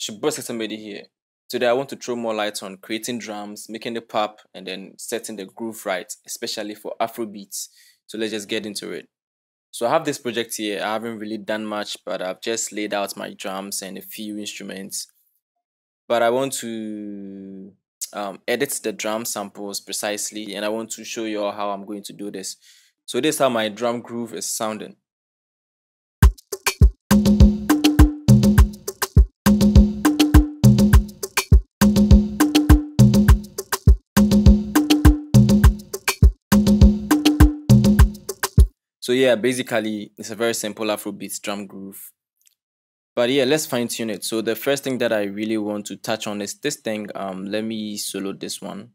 she brought somebody here. Today, I want to throw more light on creating drums, making the pop, and then setting the groove right, especially for Afro beats. So let's just get into it. So I have this project here. I haven't really done much, but I've just laid out my drums and a few instruments. But I want to edit the drum samples precisely, and I want to show you all how I'm going to do this. So this is how my drum groove is sounding. So yeah, basically, it's a very simple Afrobeats drum groove. But yeah, let's fine tune it. So the first thing that I really want to touch on is this thing. Let me solo this one.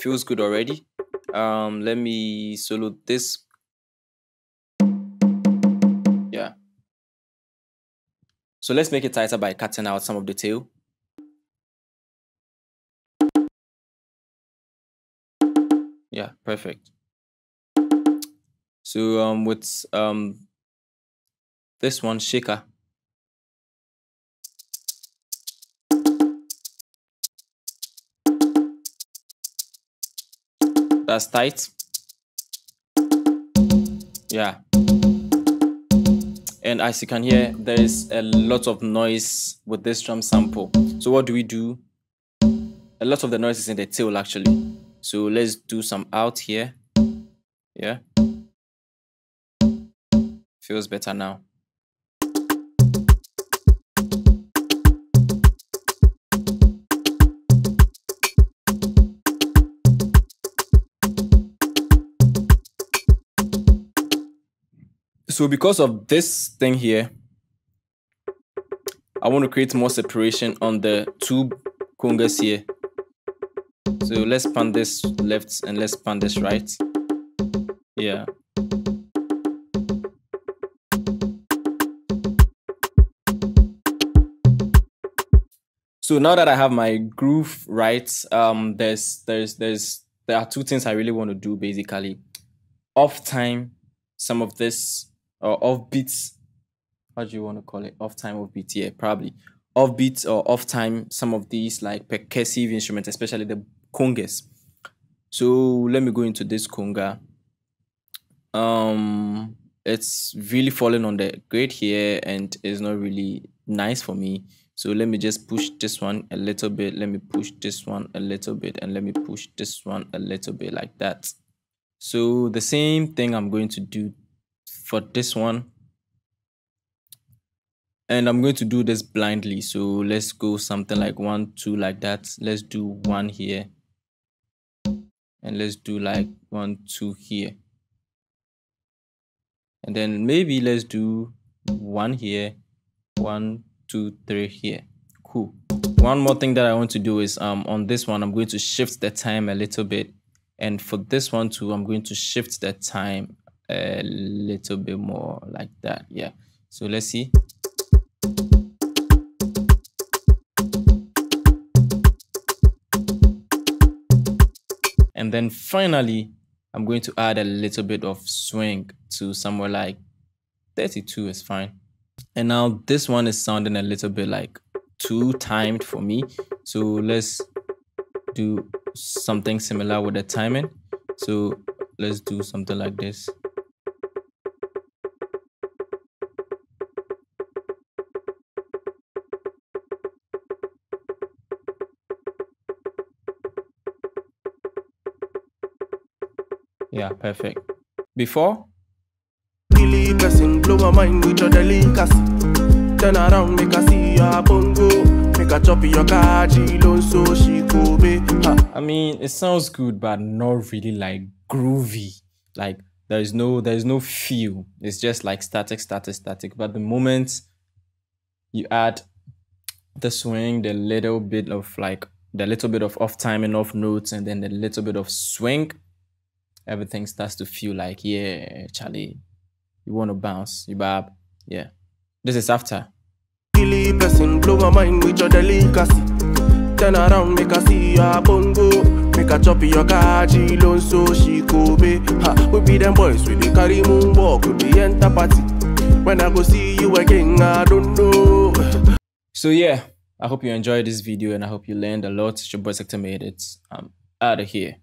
Feels good already. Let me solo this. Yeah. So let's make it tighter by cutting out some of the tail. Yeah, perfect. So with this one, shaker. That's tight. Yeah. And as you can hear, there is a lot of noise with this drum sample. So what do we do? A lot of the noise is in the tail actually. So let's do some out here. Yeah. Feels better now. So because of this thing here, I want to create more separation on the two congas here. So let's pan this left and let's pan this right. Yeah. So now that I have my groove right, there are two things I really want to do basically. Off time, some of this, or off beats. How do you want to call it? Off time, off beat, yeah, probably. Off beats or off time, some of these like percussive instruments, especially the congas. So let me go into this conga. It's really falling on the grade here and it's not really nice for me. So let me just push this one a little bit. Let me push this one a little bit. And let me push this one a little bit like that. So the same thing I'm going to do for this one. And I'm going to do this blindly. So let's go something like 1, 2 like that. Let's do 1 here. And let's do like 1, 2 here. And then maybe let's do 1 here. 1, 2, 3 here. Cool. One more thing that I want to do is on this one I'm going to shift the time a little bit, and for this one too I'm going to shift the time a little bit more like that. Yeah. So let's see. And then finally I'm going to add a little bit of swing to somewhere like 32 is fine. And now this one is sounding a little bit like too timed for me. So let's do something similar with the timing. So let's do something like this. Yeah, perfect. Before. Blow my mind with your delicacy. Turn around, make her see your bongo. Make her chop your kaji, low so she go be. I mean, it sounds good, but not really like groovy. Like there is no feel. It's just like static, static, static. But the moment you add the swing, the little bit of like the little bit of off time and off notes, and then the little bit of swing, everything starts to feel like yeah, Charlie. You want to bounce, you bob, yeah. This is after. Blow my mind with your delicacy. Turn around, make her see your bongo. Make her chop your kaji, loan so she go be. Ha, we be them boys, we be carry moonwalk, we be enter party. When I go see you again, I don't know. So yeah, I hope you enjoyed this video and I hope you learned a lot. It's your boy Sector Made It. I'm out of here.